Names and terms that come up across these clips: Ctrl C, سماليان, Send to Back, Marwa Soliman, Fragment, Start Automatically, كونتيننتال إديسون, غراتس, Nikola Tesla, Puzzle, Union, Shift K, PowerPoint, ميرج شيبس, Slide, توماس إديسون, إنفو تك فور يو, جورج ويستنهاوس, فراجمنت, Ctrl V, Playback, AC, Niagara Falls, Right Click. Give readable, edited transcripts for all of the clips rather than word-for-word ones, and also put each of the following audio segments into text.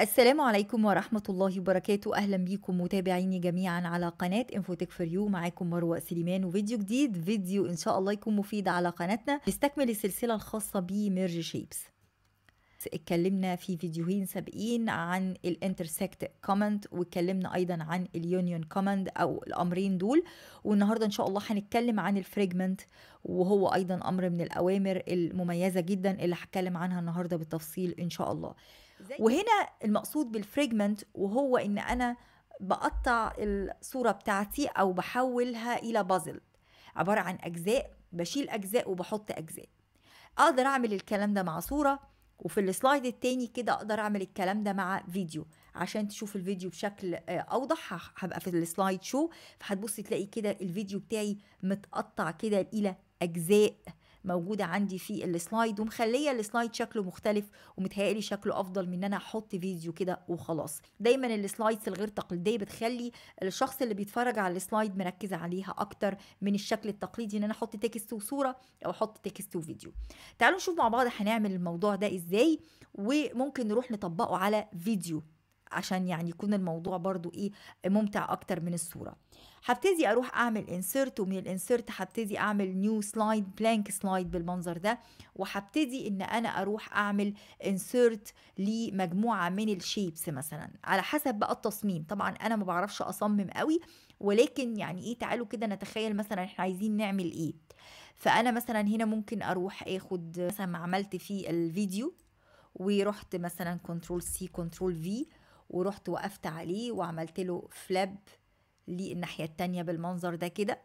السلام عليكم ورحمة الله وبركاته. أهلا بيكم متابعيني جميعا على قناة إنفو تك فور يو. معاكم مروة سليمان وفيديو جديد، فيديو إن شاء الله يكون مفيد على قناتنا، بيستكمل السلسلة الخاصة بميرج شيبس. اتكلمنا في فيديوهين سابقين عن الانترسكت كوماند، واتكلمنا ايضا عن اليونيون كوماند او الامرين دول، والنهارده ان شاء الله هنتكلم عن الفراجمنت، وهو ايضا امر من الاوامر المميزه جدا اللي هتكلم عنها النهارده بالتفصيل ان شاء الله. وهنا المقصود بالفراجمنت وهو ان انا بقطع الصوره بتاعتي او بحولها الى بازل، عباره عن اجزاء، بشيل اجزاء وبحط اجزاء. اقدر اعمل الكلام ده مع صوره، وفي السلايد التاني كده اقدر اعمل الكلام ده مع فيديو. عشان تشوف الفيديو بشكل اوضح هبقى في السلايد شو، فهتبص تلاقي كده الفيديو بتاعي متقطع كده الى اجزاء موجوده عندي في السلايد، ومخليه السلايد شكله مختلف، ومتهيألي شكله افضل من ان انا احط فيديو كده وخلاص. دايما السلايدز الغير تقليديه بتخلي الشخص اللي بيتفرج على السلايد مركز عليها اكتر من الشكل التقليدي ان انا احط تكست وصوره او احط تكست وفيديو. تعالوا نشوف مع بعض هنعمل الموضوع ده ازاي، وممكن نروح نطبقه على فيديو عشان يعني يكون الموضوع برضو ايه ممتع اكتر من الصوره. هبتدي اروح اعمل انسيرت، ومن الانسيرت هبتدي اعمل نيو سلايد، بلانك سلايد بالمنظر ده، وهبتدي ان انا اروح اعمل انسيرت لمجموعه من الشيبس مثلا على حسب بقى التصميم. طبعا انا ما بعرفش اصمم قوي، ولكن يعني ايه، تعالوا كده نتخيل مثلا احنا عايزين نعمل ايه. فانا مثلا هنا ممكن اروح اخد مثلا ما عملت في الفيديو، ورحت مثلا كنترول سي كنترول في، ورحت وقفت عليه وعملت له فلاب للناحية التانية بالمنظر ده كده.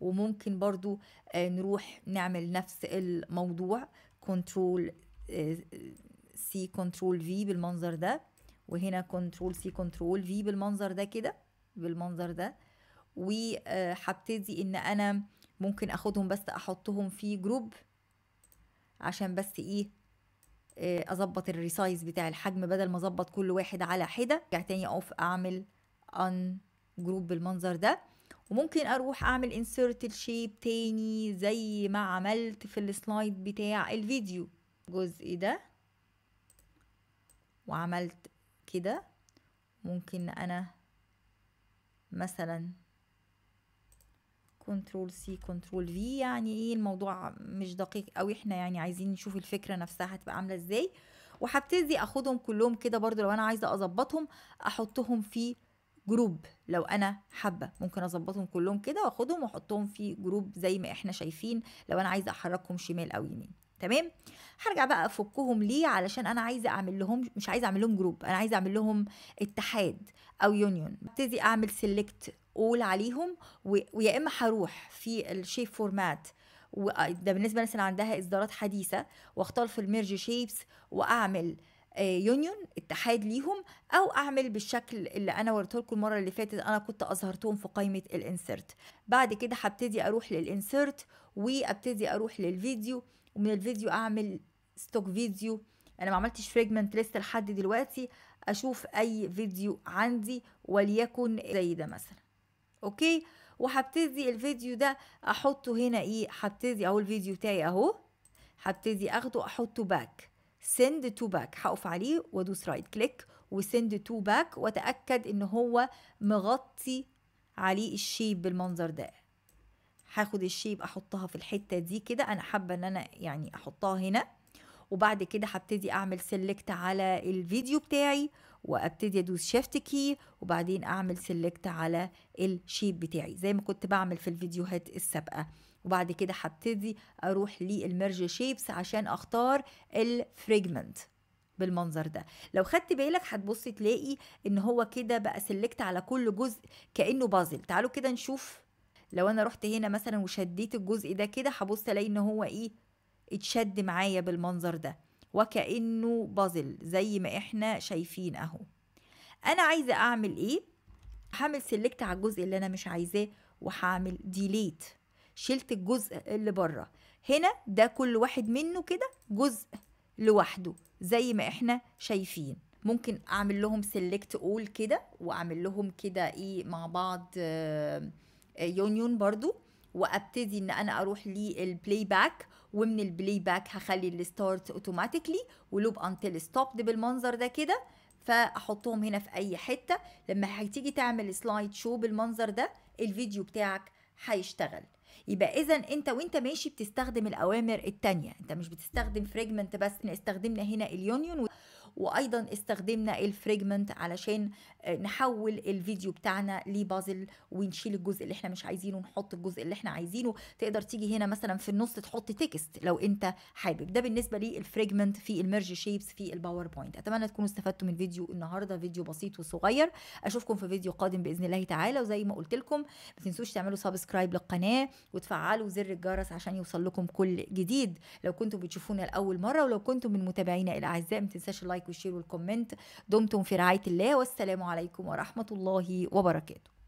وممكن برضو نروح نعمل نفس الموضوع كنترول سي كنترول في بالمنظر ده، وهنا كنترول سي كنترول في بالمنظر ده كده، بالمنظر ده. وهبتدي ان انا ممكن اخدهم بس احطهم في جروب عشان بس ايه اظبط الريسايز بتاع الحجم، بدل ما اظبط كل واحد على حده. ارجع تاني اقف اعمل ان جروب بالمنظر ده، وممكن اروح اعمل انسيرت الشيب تاني زي ما عملت في السلايد بتاع الفيديو، الجزء ده، وعملت كده. ممكن انا مثلا كنترول سي كنترول في، يعني ايه الموضوع مش دقيق قوي، احنا يعني عايزين نشوف الفكره نفسها هتبقى عامله ازاي. وهبتدي اخدهم كلهم كده برضو، لو انا عايزه اظبطهم احطهم في جروب، لو انا حابه ممكن اظبطهم كلهم كده واخدهم واحطهم في جروب زي ما احنا شايفين، لو انا عايزه احركهم شمال او يمين. تمام، هرجع بقى افكهم ليه، علشان انا عايزه اعمل لهم، مش عايزه اعمل لهم جروب، انا عايزه اعمل لهم اتحاد او يونيون. ابتدي اعمل سيلكت اول عليهم، ويا اما هروح في الشيب فورمات، وده بالنسبه للناس اللي عندها اصدارات حديثه، واختار في الميرج شيبس واعمل يونيون اتحاد ليهم، او اعمل بالشكل اللي انا وريته لكم المره اللي فاتت، انا كنت اظهرتهم في قائمه الانسيرت. بعد كده هبتدي اروح للانسيرت، وابتدي اروح للفيديو، ومن الفيديو اعمل ستوك فيديو. انا ما عملتش فريجمنت لسه لحد دلوقتي، اشوف اي فيديو عندي وليكن زي ده مثلا، اوكي. وهبتدي الفيديو ده احطه هنا، ايه، هبتدي اهو الفيديو بتاعي اهو، هبتدي اخده احطه باك، سند تو باك، هقف عليه وادوس رايت كليك وسند تو باك، واتاكد ان هو مغطي عليه الشيب بالمنظر ده. هاخد الشيب احطها في الحته دي كده، انا حابه ان انا يعني احطها هنا. وبعد كده هبتدي اعمل سيلكت على الفيديو بتاعي، وابتدي ادوس شيفت كي، وبعدين اعمل سيلكت على الشيب بتاعي زي ما كنت بعمل في الفيديوهات السابقه. وبعد كده هبتدي اروح للميرج شيبس عشان اختار الفريجمنت بالمنظر ده. لو خدت بالك هتبص تلاقي ان هو كده بقى سيلكت على كل جزء كانه بازل. تعالوا كده نشوف، لو انا رحت هنا مثلا وشديت الجزء ده كده، هبص الاقي ان هو ايه، اتشد معايا بالمنظر ده وكأنه بازل زي ما احنا شايفين اهو. انا عايزه اعمل ايه، هعمل سيلكت على الجزء اللي انا مش عايزاه، وهعمل ديليت، شلت الجزء اللي بره. هنا ده كل واحد منه كده جزء لوحده زي ما احنا شايفين. ممكن اعمل لهم سيلكت اول كده، واعمل لهم كده ايه مع بعض يونيون برضو، وابتدي ان انا اروح للبلاي باك، ومن البلاي باك هخلي الستارت اوتوماتيكلي ولوب انتل ستوب بالمنظر ده كده. فاحطهم هنا في اي حته. لما هتيجي تعمل سلايد شو بالمنظر ده الفيديو بتاعك هيشتغل. يبقى اذا انت وانت ماشي بتستخدم الاوامر التانية، انت مش بتستخدم فريجمنت بس. احنا استخدمنا هنا اليونيون وايضا استخدمنا الفريجمنت علشان نحول الفيديو بتاعنا لبازل ونشيل الجزء اللي احنا مش عايزينه ونحط الجزء اللي احنا عايزينه. تقدر تيجي هنا مثلا في النص تحط تكست لو انت حابب. ده بالنسبه للفريجمنت في الميرج شيبس في الباوربوينت. اتمنى تكونوا استفدتوا من فيديو النهارده، فيديو بسيط وصغير. اشوفكم في فيديو قادم باذن الله تعالى، وزي ما قلت لكم ما تنسوش تعملوا سبسكرايب للقناه وتفعلوا زر الجرس عشان يوصل لكم كل جديد لو كنتم بتشوفونا لاول مره. ولو كنتم من متابعينا الاعزاء ما تنساش اللايك والشير والكومنت. دمتم في رعاية الله، والسلام عليكم ورحمة الله وبركاته.